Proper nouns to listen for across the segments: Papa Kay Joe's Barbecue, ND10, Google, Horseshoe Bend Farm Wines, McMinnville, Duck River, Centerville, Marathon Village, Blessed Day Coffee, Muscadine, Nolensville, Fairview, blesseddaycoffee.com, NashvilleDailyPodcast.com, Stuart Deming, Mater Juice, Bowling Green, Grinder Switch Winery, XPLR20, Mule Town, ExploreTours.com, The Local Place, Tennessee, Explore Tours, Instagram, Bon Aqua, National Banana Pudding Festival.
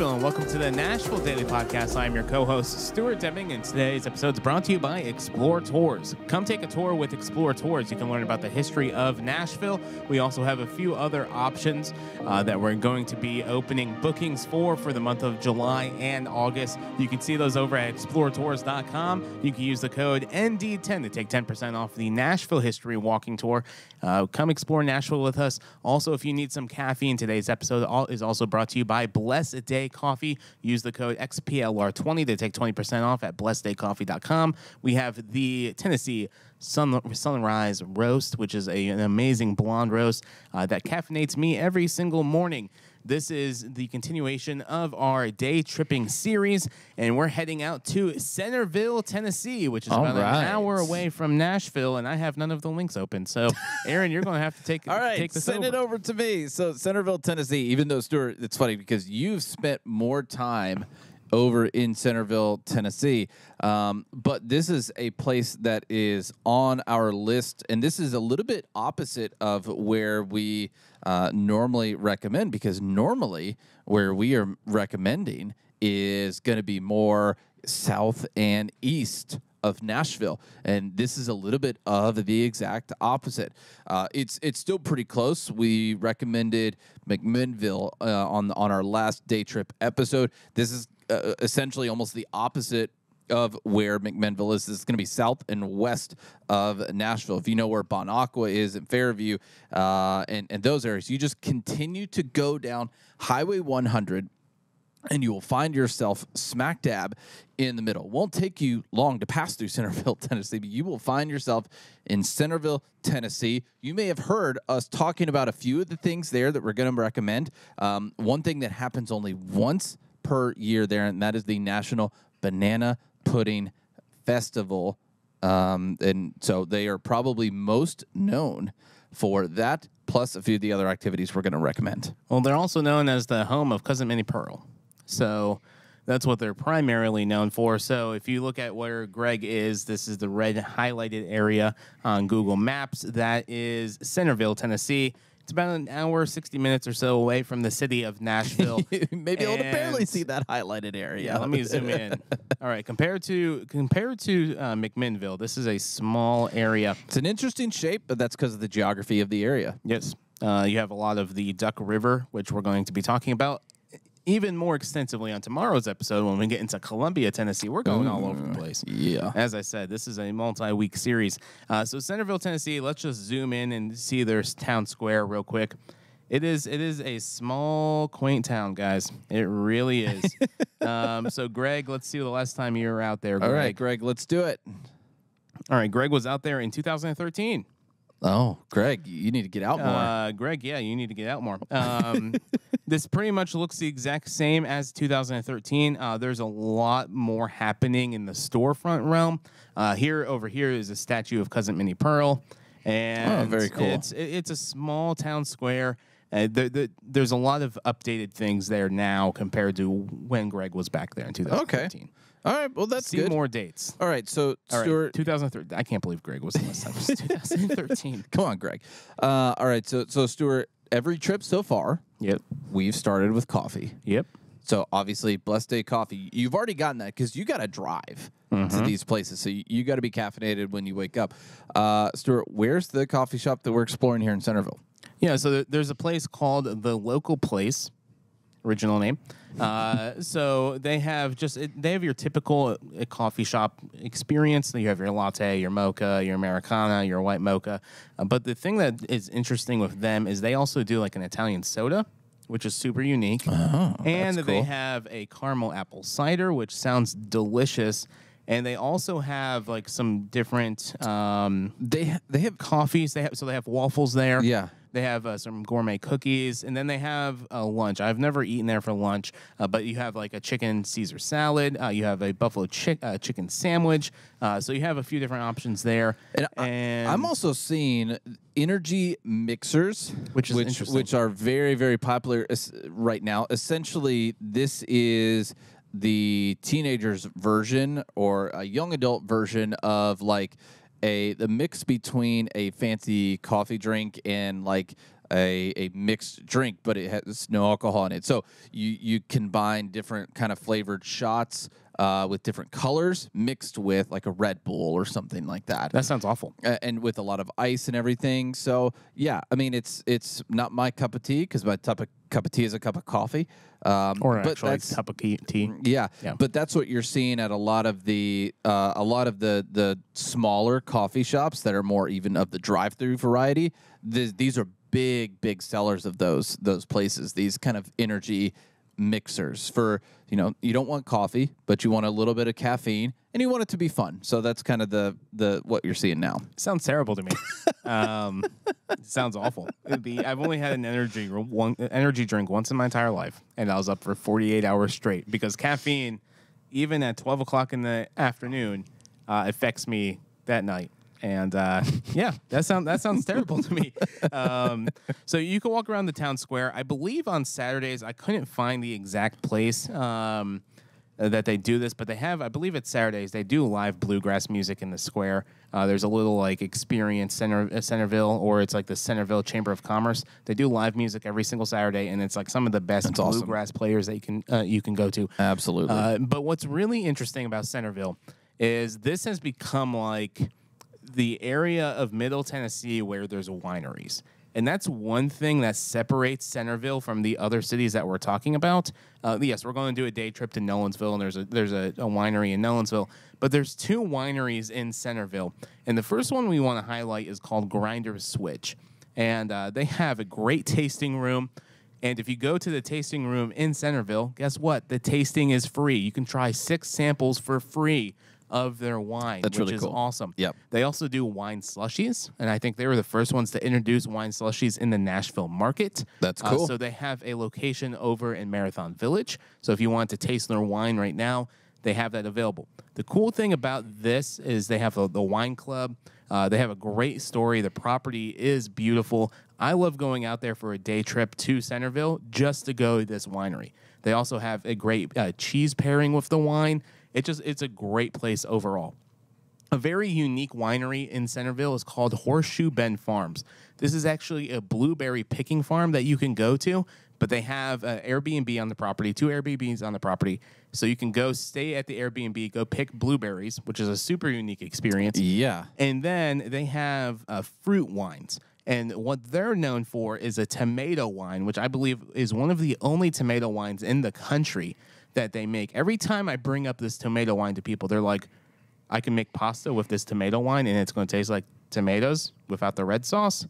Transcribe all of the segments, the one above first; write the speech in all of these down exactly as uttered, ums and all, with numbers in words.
Nashville, and welcome to the Nashville Daily Podcast. I'm your co-host, Stuart Deming, and today's episode is brought to you by Explore Tours. Come take a tour with Explore Tours. You can learn about the history of Nashville. We also have a few other options uh, that we're going to be opening bookings for for the month of July and August. You can see those over at Explore Tours dot com. You can use the code N D ten to take ten percent off the Nashville History Walking Tour. Uh, come explore Nashville with us. Also, if you need some caffeine, today's episode is also brought to you by Blessed Day Coffee. Use the code X P L R twenty to take twenty percent off at blessed day coffee dot com. We have the Tennessee Sun Sunrise Roast, which is a, an amazing blonde roast uh, that caffeinates me every single morning. This is the continuation of our day tripping series, and we're heading out to Centerville, Tennessee, which is all about right. an hour away from Nashville, and I have none of the links open. So, Aaron, you're going to have to take, all right, take this send over. it over to me. So, Centerville, Tennessee, even though, Stuart, it's funny because you've spent more time over in Centerville, Tennessee, um, but this is a place that is on our list, and this is a little bit opposite of where we uh, normally recommend, because normally where we are recommending is going to be more south and east of Nashville, and this is a little bit of the exact opposite. Uh, it's it's still pretty close. We recommended McMinnville uh, on on our last day trip episode. This is Uh, essentially almost the opposite of where McMinnville is. It's going to be south and west of Nashville. If you know where Bon Aqua is in Fairview uh, and, and those areas, you just continue to go down Highway one hundred and you will find yourself smack dab in the middle. Won't take you long to pass through Centerville, Tennessee, but you will find yourself in Centerville, Tennessee. You may have heard us talking about a few of the things there that we're going to recommend. Um, one thing that happens only once per year there, and that is the National Banana Pudding Festival. Um, and so they are probably most known for that, plus a few of the other activities we're going to recommend. Well, they're also known as the home of Cousin Minnie Pearl. So that's what they're primarily known for. So if you look at where Greg is, this is the red highlighted area on Google Maps. That is Centerville, Tennessee. It's about an hour, sixty minutes or so away from the city of Nashville. Maybe able to barely see that highlighted area. Yeah, let me zoom in. All right, compared to compared to uh, McMinnville, this is a small area. It's an interesting shape, but that's because of the geography of the area. Yes. Uh, you have a lot of the Duck River, which we're going to be talking about even more extensively on tomorrow's episode when we get into Columbia, Tennessee. We're going Ooh, all over the place. Yeah. As I said, this is a multi-week series. Uh, so Centerville, Tennessee, let's just zoom in and see their town square real quick. It is it is a small, quaint town, guys. It really is. um, so, Greg, let's see the last time you were out there, Greg. All right, Greg, let's do it. All right, Greg was out there in two thousand thirteen. Oh, Greg, you need to get out more. Uh, Greg, yeah, you need to get out more. Um, this pretty much looks the exact same as two thousand thirteen. Uh, there's a lot more happening in the storefront realm. Uh, here, over here, is a statue of Cousin Minnie Pearl. And oh, very cool. It's, it's a small town square. Uh, the, the, there's a lot of updated things there now compared to when Greg was back there in two thousand thirteen. Okay. All right, well, that's See good. See more dates. All right, so, all Stuart. Right, two thousand thirteen. I can't believe Greg was the last time. It was two thousand thirteen. Come on, Greg. Uh, all right, so, so, Stuart, every trip so far, yep, we've started with coffee. Yep. So, obviously, Blessed Day Coffee, you've already gotten that because you got to drive mm-hmm. to these places. So, you, you got to be caffeinated when you wake up. Uh, Stuart, where's the coffee shop that we're exploring here in Centerville? Yeah, so th there's a place called The Local Place, original name. Uh, so they have just it, they have your typical uh, coffee shop experience. You have your latte, your mocha, your Americana, your white mocha. Uh, but the thing that is interesting with them is they also do like an Italian soda, which is super unique. Oh, and that's cool. They have a caramel apple cider, which sounds delicious. And they also have like some different. Um, they they have coffees. They have so they have waffles there. Yeah. They have uh, some gourmet cookies, and then they have uh, lunch. I've never eaten there for lunch, uh, but you have like a chicken Caesar salad. Uh, you have a buffalo chick uh, chicken sandwich. Uh, so you have a few different options there. And, and I, I'm also seeing energy mixers, which is which, interesting. which are very, very popular right now. Essentially, this is the teenager's version or a young adult version of like. A the mix between a fancy coffee drink and like a, a mixed drink, but it has no alcohol in it. So you, you combine different kind of flavored shots uh, with different colors mixed with like a Red Bull or something like that. That sounds awful. Uh, and with a lot of ice and everything. So, yeah, I mean, it's it's not my cup of tea because my cup of, cup of tea is a cup of coffee. Um, or an actual cup of tea. Yeah, yeah, but that's what you're seeing at a lot of the uh, a lot of the the smaller coffee shops that are more even of the drive-through variety. Th these are big, big sellers of those those places. These kind of energy mixers for, you know, you don't want coffee, but you want a little bit of caffeine and you want it to be fun. So that's kind of the the what you're seeing now. Sounds terrible to me. um, sounds awful. It'd be. I've only had an energy one energy drink once in my entire life, and I was up for forty-eight hours straight because caffeine, even at twelve o'clock in the afternoon, uh, affects me that night. And uh, yeah, that sound that sounds terrible to me. Um, so you can walk around the town square. I believe on Saturdays, I couldn't find the exact place um, that they do this, but they have, I believe it's Saturdays, they do live bluegrass music in the square. Uh, there's a little like experience center, uh, Centerville, or it's like the Centerville Chamber of Commerce. They do live music every single Saturday, and it's like some of the best That's bluegrass awesome. players that you can uh, you can go to. Absolutely. Uh, but what's really interesting about Centerville is this has become like the area of Middle Tennessee where there's wineries. And that's one thing that separates Centerville from the other cities that we're talking about. Uh, yes, we're going to do a day trip to Nolensville, and there's a there's a, a winery in Nolensville. But there's two wineries in Centerville. And the first one we want to highlight is called Grinders Switch. And uh, they have a great tasting room. And if you go to the tasting room in Centerville, guess what? The tasting is free. You can try six samples for free of their wine, That's which really is cool. awesome. Yep. They also do wine slushies, and I think they were the first ones to introduce wine slushies in the Nashville market. That's cool. Uh, so they have a location over in Marathon Village. So if you want to taste their wine right now, they have that available. The cool thing about this is they have the, the wine club. Uh, they have a great story. The property is beautiful. I love going out there for a day trip to Centerville just to go to this winery. They also have a great uh, cheese pairing with the wine. It just, it's a great place overall. A very unique winery in Centerville is called Horseshoe Bend Farms. This is actually a blueberry picking farm that you can go to, but they have an Airbnb on the property, two Airbnbs on the property. So you can go stay at the Airbnb, go pick blueberries, which is a super unique experience. Yeah. And then they have uh, fruit wines. And what they're known for is a tomato wine, which I believe is one of the only tomato wines in the country that they make. Every time I bring up this tomato wine to people, they're like, I can make pasta with this tomato wine and it's going to taste like tomatoes without the red sauce.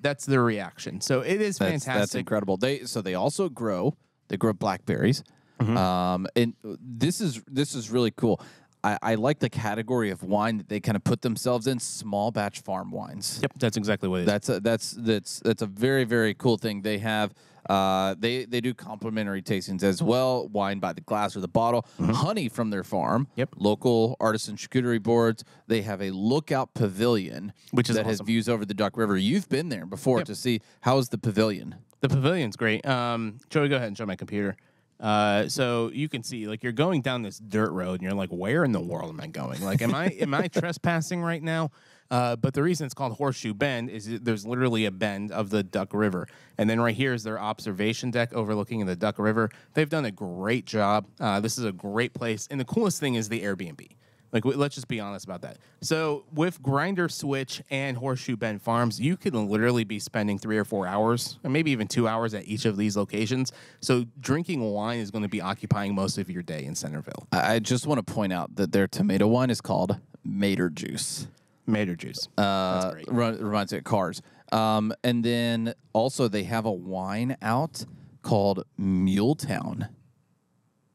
That's their reaction. So it is that's, fantastic. That's incredible. They so they also grow, they grow blackberries. Mm-hmm. Um, and this is this is really cool. I, I like the category of wine that they kind of put themselves in, small batch farm wines. Yep, that's exactly what it is. That's a, that's that's that's a very, very cool thing they have. Uh, they they do complimentary tastings as well, wine by the glass or the bottle, mm-hmm. honey from their farm, yep. local artisan charcuterie boards. They have a lookout pavilion, which is that awesome. has views over the Duck River. You've been there before yep. to see how's the pavilion. The pavilion's great. Um, Joey, go ahead and show my computer. Uh, so you can see, like, you're going down this dirt road, and you're like, where in the world am I going? Like, am I am I trespassing right now? Uh, but the reason it's called Horseshoe Bend is there's literally a bend of the Duck River. And then right here is their observation deck overlooking the Duck River. They've done a great job. Uh, this is a great place. And the coolest thing is the Airbnb. Like, let's just be honest about that. So with Grinder Switch and Horseshoe Bend Farms, you could literally be spending three or four hours, or maybe even two hours at each of these locations. So drinking wine is going to be occupying most of your day in Centerville. I just want to point out that their tomato wine is called Mater Juice. Mater Juice. Uh, That's great. Reminds me of cars. Um, and then also they have a wine out called Mule Town.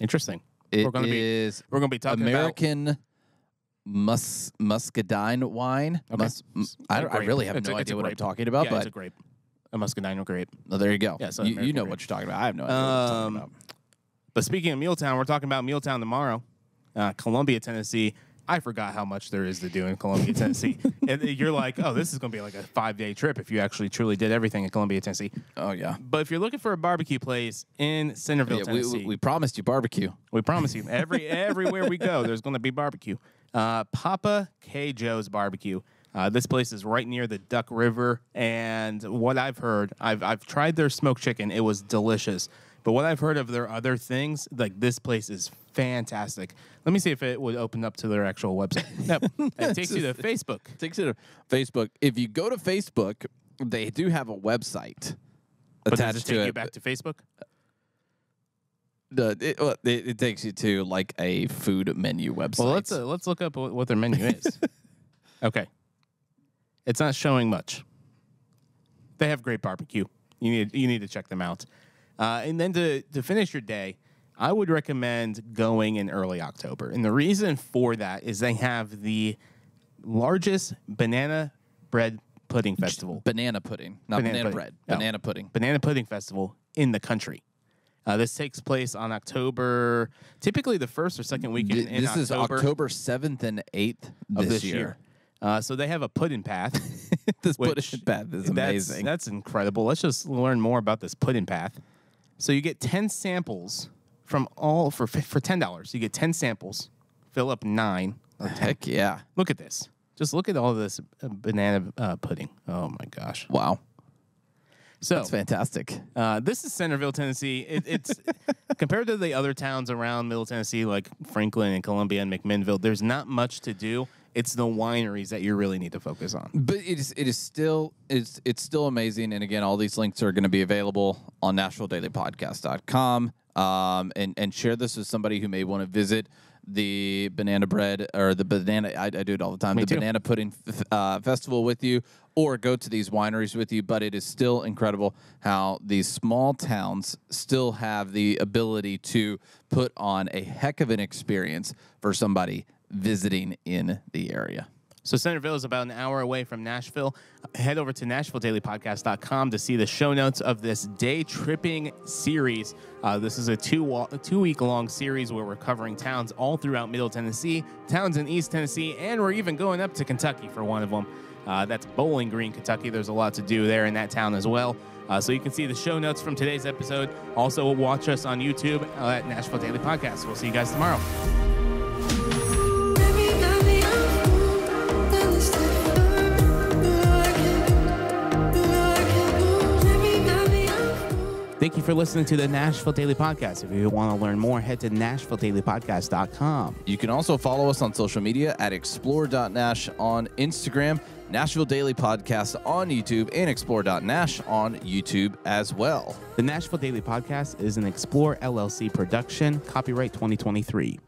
Interesting. It we're gonna is be, we're going to be talking American about... Mus Muscadine wine. Okay. Mus I, I really have it's no a, idea what I'm talking about. Yeah, but it's a grape, a Muscadine or grape. Oh, there you go. Yeah, so you, you know grape. what you're talking about. I have no idea um, what I'm talking about. But speaking of Mule Town, we're talking about Mule Town tomorrow, uh, Columbia, Tennessee. I forgot how much there is to do in Columbia, Tennessee. And you're like, oh, this is going to be like a five-day trip if you actually truly did everything in Columbia, Tennessee. Oh, yeah. But if you're looking for a barbecue place in Centerville, yeah, Tennessee. We, we promised you barbecue. We promise you. Every Everywhere we go, there's going to be barbecue. Uh, Papa Kay Joe's Barbecue. Uh, this place is right near the Duck River, and what I've heard, I've I've tried their smoked chicken. It was delicious. But what I've heard of their other things, like, this place is fantastic. Let me see if it would open up to their actual website. No, it takes you to Facebook. It takes you to Facebook. If you go to Facebook, they do have a website but attached does it take to it. You back to Facebook? Uh, it, well, it, it takes you to like a food menu website. Well, let's uh, let's look up what their menu is. Okay, it's not showing much. They have great barbecue. You need you need to check them out. Uh, and then to, to finish your day, I would recommend going in early October. And the reason for that is they have the largest banana bread pudding festival. Banana pudding, not banana, banana pudding. bread. No. Banana pudding. Banana pudding festival in the country. Uh, this takes place on October, typically the first or second weekend in October. This is October seventh and eighth of this year. year. Uh, so they have a pudding path. This pudding path is amazing. That's, that's incredible. Let's just learn more about this pudding path. So you get ten samples from all for for ten dollars. You get ten samples, fill up nine. Heck yeah! Look at this. Just look at all this banana uh, pudding. Oh my gosh! Wow. So that's fantastic. Uh, this is Centerville, Tennessee. It, it's compared to the other towns around Middle Tennessee, like Franklin and Columbia and McMinnville. There's not much to do. It's the wineries that you really need to focus on. But it is it is still it's it's still amazing. And again, all these links are going to be available on Nashville Daily Podcast dot com. Um, and and share this with somebody who may want to visit the banana bread or the banana. I, I do it all the time. Me the too. Banana pudding uh, festival with you, or go to these wineries with you. But it is still incredible how these small towns still have the ability to put on a heck of an experience for somebody visiting in the area. So Centerville is about an hour away from Nashville. Head over to Nashville Daily Podcast dot com to see the show notes of this day tripping series. Uh, this is a two two week long series where we're covering towns all throughout Middle Tennessee, towns in East Tennessee, and we're even going up to Kentucky for one of them. Uh, that's Bowling Green, Kentucky. There's a lot to do there in that town as well. Uh, so you can see the show notes from today's episode. Also, watch us on YouTube at Nashville Daily Podcast. We'll see you guys tomorrow. Thank you for listening to the Nashville Daily Podcast. If you want to learn more, head to Nashville Daily Podcast dot com. You can also follow us on social media at Explore dot Nash on Instagram, Nashville Daily Podcast on YouTube, and Explore dot Nash on YouTube as well. The Nashville Daily Podcast is an Explore L L C production, copyright twenty twenty-three.